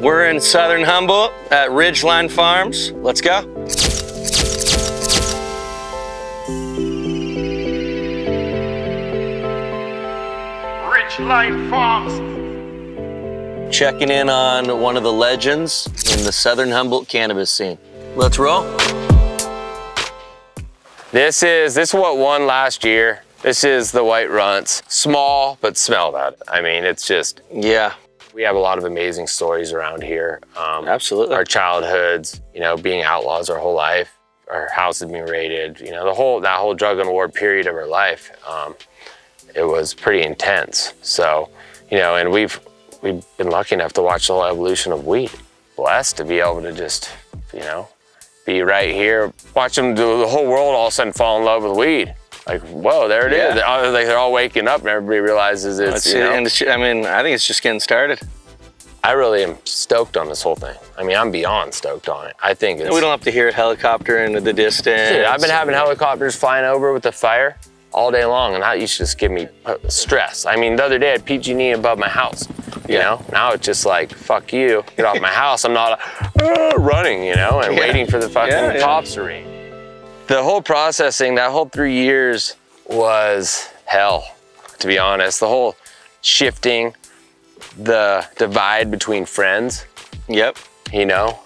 We're in Southern Humboldt at Ridgeline Farms. Let's go. Ridgeline Farms. Checking in on one of the legends in the Southern Humboldt cannabis scene. Let's roll. This is what won last year. This is the White Runtz. Small, but smell that. I mean, it's just, yeah. We have a lot of amazing stories around here. Absolutely. Our childhoods, you know, being outlaws our whole life, our house had been raided, you know, that whole drug and war period of our life, it was pretty intense. So, you know, and we've been lucky enough to watch the whole evolution of weed. Blessed to be able to just, you know, be right here, watch them do the whole world all of a sudden fall in love with weed. Like, whoa, there it is. They're all waking up and everybody realizes it's, you know. I mean, I think it's just getting started. I really am stoked on this whole thing. I mean, I'm beyond stoked on it. I think it's— We don't have to hear a helicopter into the distance. Dude, I've been having helicopters flying over with the fire all day long, and that used to just give me stress. I mean, the other day I had PG&E above my house, you know? Now it's just like, fuck you, get off my house. I'm not running, you know, and waiting for the fucking cops to ring. The whole processing, that whole 3 years was hell, to be honest. The whole shifting, the divide between friends. Yep. You know,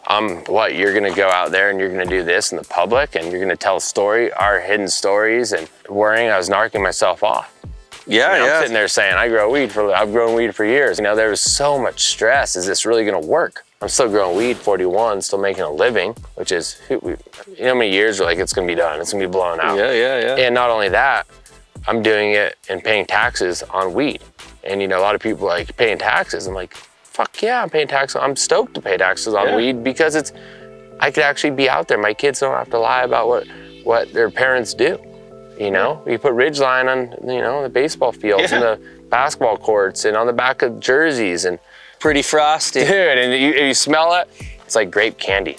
what, you're gonna go out there and you're gonna do this in the public and you're gonna tell a story, our hidden stories, and worrying I was narking myself off. Yeah, you know, yeah. I'm sitting there saying, I've grown weed for years. You know, there was so much stress. Is this really gonna work? I'm still growing weed, 41, still making a living, which is, you know how many years are like, it's gonna be done, it's gonna be blown out. Yeah, yeah, yeah. And not only that, I'm doing it and paying taxes on weed. And you know, a lot of people are like, paying taxes. I'm like, fuck yeah, I'm paying taxes. I'm stoked to pay taxes on weed because it's, I could actually be out there. My kids don't have to lie about what their parents do. You know, we put Ridgeline on, you know, the baseball fields and the basketball courts and on the back of jerseys and, pretty frosty. Dude, and you smell it, it's like grape candy.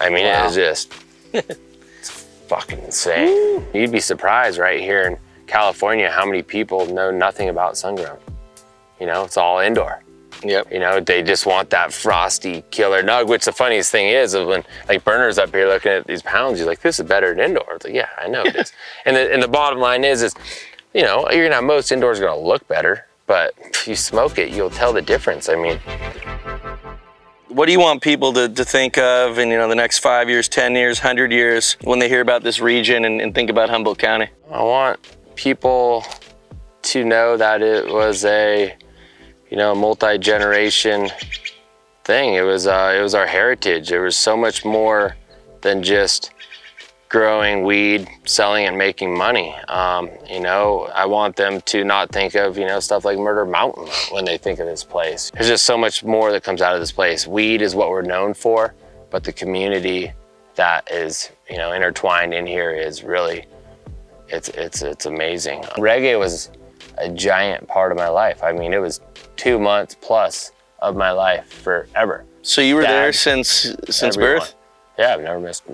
I mean, it is just, it's fucking insane. Woo. You'd be surprised right here in California how many people know nothing about sun-grown. You know, it's all indoor. Yep. You know, they just want that frosty killer nug, which the funniest thing is when like Burner's up here looking at these pounds, he's like, this is better than indoor. It's like, yeah, I know it is. And the bottom line is, you know, you're gonna have most indoors gonna look better, but if you smoke it, you'll tell the difference. I mean. What do you want people to think of in, you know, the next 5 years, 10 years, 100 years, when they hear about this region and think about Humboldt County? I want people to know that it was a, you know, multi-generation thing. It was our heritage. There was so much more than just growing weed, selling and making money. You know, I want them to not think of, you know, stuff like Murder Mountain when they think of this place. There's just so much more that comes out of this place. Weed is what we're known for, but the community that is, you know, intertwined in here is really, it's amazing. Reggae was a giant part of my life. I mean, it was 2 months plus of my life forever. So you were there since birth? Yeah, I've never missed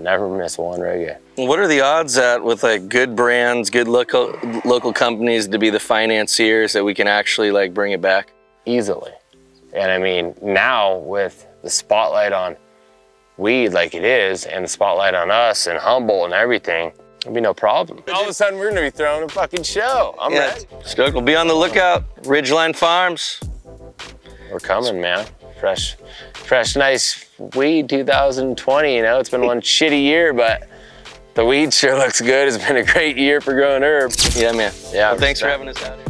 one reggae. What are the odds that with like good brands, good local companies to be the financiers that we can actually like bring it back? Easily. And I mean, now with the spotlight on weed like it is and the spotlight on us and Humboldt and everything, it'll be no problem. All of a sudden we're gonna be throwing a fucking show. I'm ready. Stoked. We'll be on the lookout. Ridgeline Farms. We're coming, man. Fresh, nice weed 2020, you know? It's been one shitty year, but the weed sure looks good. It's been a great year for growing herbs. Yeah, man. Yeah. Well, thanks for having us out here.